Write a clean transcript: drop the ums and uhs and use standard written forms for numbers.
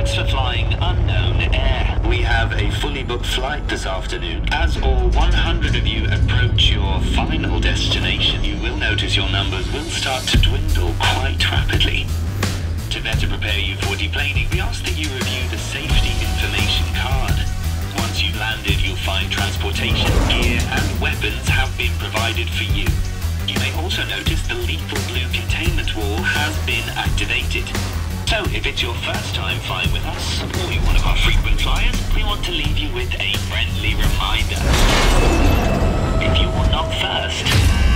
Thanks for flying Unknown Air. We have a fully booked flight this afternoon. As all 100 of you approach your final destination, you will notice your numbers will start to dwindle quite rapidly. To better prepare you for deplaning, we ask that you review the safety information card. Once you've landed, you'll find transportation, gear and weapons have been provided for you. You may also notice the lethal blue containment wall has been activated. So if it's your first time flying with us, or you're one of our frequent flyers, we want to leave you with a friendly reminder. If you were not first,